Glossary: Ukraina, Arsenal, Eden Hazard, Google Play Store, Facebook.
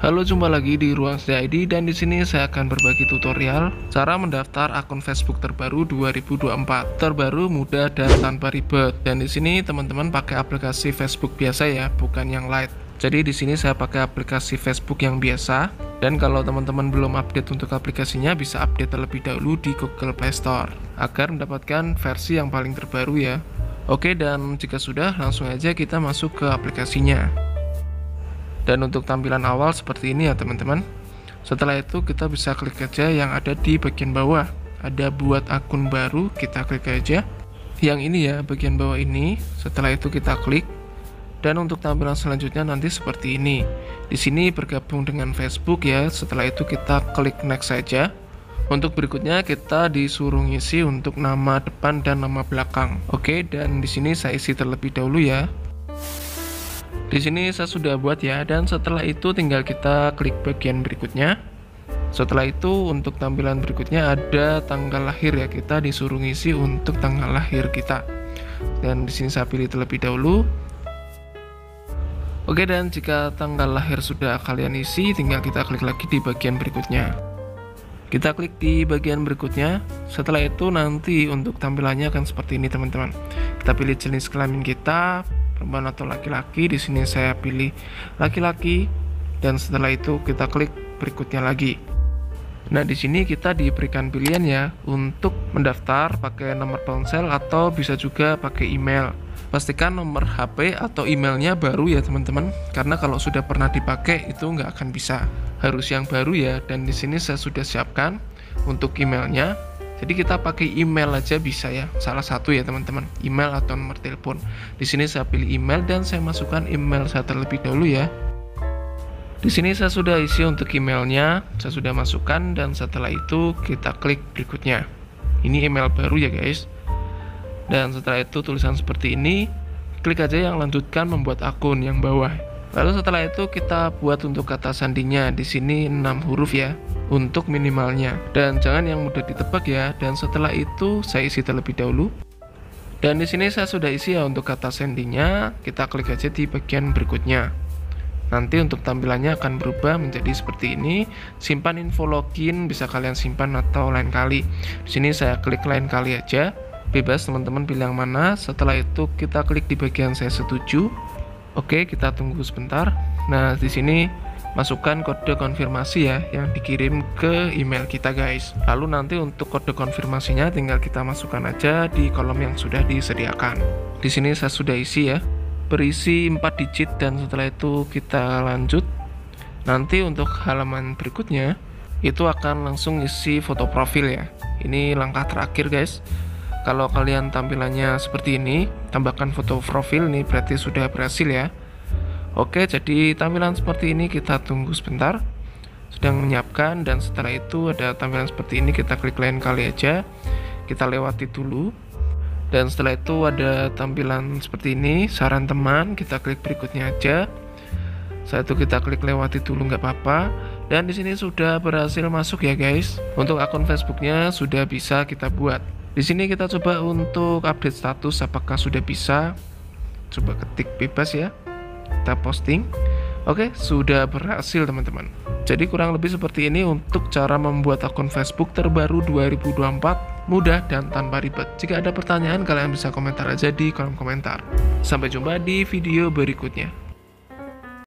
Halo, jumpa lagi di Ruang Setia ID, dan di sini saya akan berbagi tutorial cara mendaftar akun Facebook terbaru 2024. Terbaru, mudah, dan tanpa ribet. Dan di sini teman-teman pakai aplikasi Facebook biasa ya, bukan yang Lite. Jadi di sini saya pakai aplikasi Facebook yang biasa. Dan kalau teman-teman belum update untuk aplikasinya, bisa update terlebih dahulu di Google Play Store agar mendapatkan versi yang paling terbaru ya. Oke, dan jika sudah, langsung aja kita masuk ke aplikasinya. Dan untuk tampilan awal seperti ini ya teman-teman. Setelah itu kita bisa klik aja yang ada di bagian bawah. Ada buat akun baru, kita klik aja. Yang ini ya, bagian bawah ini. Setelah itu kita klik. Dan untuk tampilan selanjutnya nanti seperti ini. Di sini bergabung dengan Facebook ya. Setelah itu kita klik next saja. Untuk berikutnya kita disuruh ngisi untuk nama depan dan nama belakang. Oke, dan di sini saya isi terlebih dahulu ya. Di sini saya sudah buat ya, dan setelah itu tinggal kita klik bagian berikutnya. Setelah itu untuk tampilan berikutnya ada tanggal lahir ya, kita disuruh ngisi untuk tanggal lahir kita. Dan di sini saya pilih terlebih dahulu. Oke, dan jika tanggal lahir sudah kalian isi, tinggal kita klik lagi di bagian berikutnya. Kita klik di bagian berikutnya. Setelah itu nanti untuk tampilannya akan seperti ini teman-teman. Kita pilih jenis kelamin kita, perempuan atau laki-laki. Di sini saya pilih laki-laki, dan setelah itu kita klik berikutnya lagi. Nah, di sini kita diberikan pilihan ya untuk mendaftar pakai nomor ponsel atau bisa juga pakai email. Pastikan nomor HP atau emailnya baru ya teman-teman, karena kalau sudah pernah dipakai itu nggak akan bisa, harus yang baru ya. Dan di sini saya sudah siapkan untuk emailnya. Jadi kita pakai email aja bisa ya, salah satu ya teman-teman, email atau nomor telepon. Di sini saya pilih email dan saya masukkan email saya terlebih dahulu ya. Di sini saya sudah isi untuk emailnya, saya sudah masukkan, dan setelah itu kita klik berikutnya. Ini email baru ya guys. Dan setelah itu tulisan seperti ini, klik aja yang lanjutkan membuat akun yang bawah. Lalu setelah itu kita buat untuk kata sandinya, di sini 6 huruf ya, untuk minimalnya, dan jangan yang mudah ditebak ya. Dan setelah itu saya isi terlebih dahulu. Dan di sini saya sudah isi ya untuk kata sandinya, kita klik aja di bagian berikutnya. Nanti untuk tampilannya akan berubah menjadi seperti ini. Simpan info login, bisa kalian simpan atau lain kali. Di sini saya klik lain kali aja. Bebas teman-teman pilih yang mana. Setelah itu kita klik di bagian saya setuju. Oke, kita tunggu sebentar. Nah, di sini masukkan kode konfirmasi ya yang dikirim ke email kita guys. Lalu nanti untuk kode konfirmasinya tinggal kita masukkan aja di kolom yang sudah disediakan. Di sini saya sudah isi ya, berisi 4 digit, dan setelah itu kita lanjut. Nanti untuk halaman berikutnya itu akan langsung isi foto profil ya. Ini langkah terakhir guys. Kalau kalian tampilannya seperti ini, tambahkan foto profil, ini berarti sudah berhasil ya. Oke, jadi tampilan seperti ini kita tunggu sebentar. Sedang menyiapkan, dan setelah itu ada tampilan seperti ini, kita klik lain kali aja. Kita lewati dulu. Dan setelah itu ada tampilan seperti ini, saran teman, kita klik berikutnya aja. Setelah itu kita klik lewati dulu, nggak apa-apa. Dan di sini sudah berhasil masuk ya guys. Untuk akun Facebooknya sudah bisa kita buat. Di sini kita coba untuk update status, apakah sudah bisa. Coba ketik bebas ya. Kita posting. Oke, sudah berhasil teman-teman. Jadi kurang lebih seperti ini untuk cara membuat akun Facebook terbaru 2024, mudah dan tanpa ribet. Jika ada pertanyaan, kalian bisa komentar aja di kolom komentar. Sampai jumpa di video berikutnya.